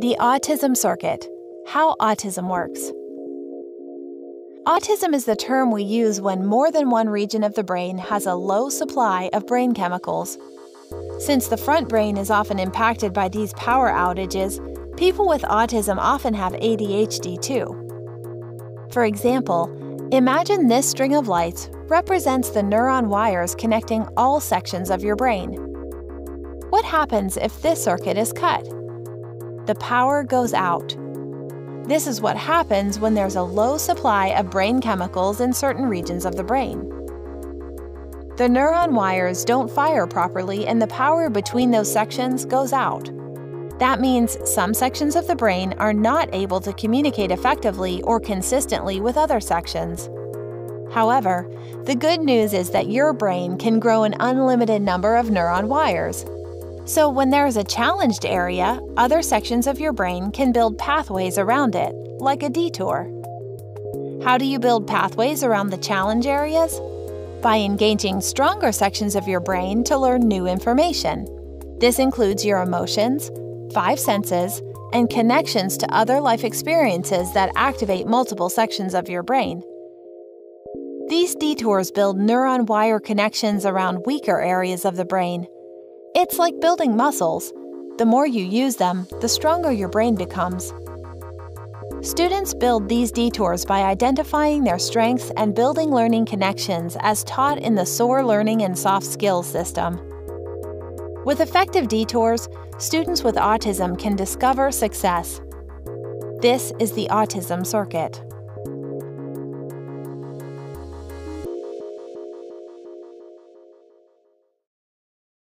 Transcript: The Autism Circuit: How Autism Works. Autism is the term we use when more than one region of the brain has a low supply of brain chemicals. Since the front brain is often impacted by these power outages, people with autism often have ADHD too. For example, imagine this string of lights represents the neuron wires connecting all sections of your brain. What happens if this circuit is cut? The power goes out. This is what happens when there's a low supply of brain chemicals in certain regions of the brain. The neuron wires don't fire properly and the power between those sections goes out. That means some sections of the brain are not able to communicate effectively or consistently with other sections. However, the good news is that your brain can grow an unlimited number of neuron wires. So when there is a challenged area, other sections of your brain can build pathways around it, like a detour. How do you build pathways around the challenge areas? By engaging stronger sections of your brain to learn new information. This includes your emotions, five senses, and connections to other life experiences that activate multiple sections of your brain. These detours build neuron wire connections around weaker areas of the brain. It's like building muscles. The more you use them, the stronger your brain becomes. Students build these detours by identifying their strengths and building learning connections as taught in the SOAR Learning and Soft Skills system. With effective detours, students with autism can discover success. This is the autism circuit.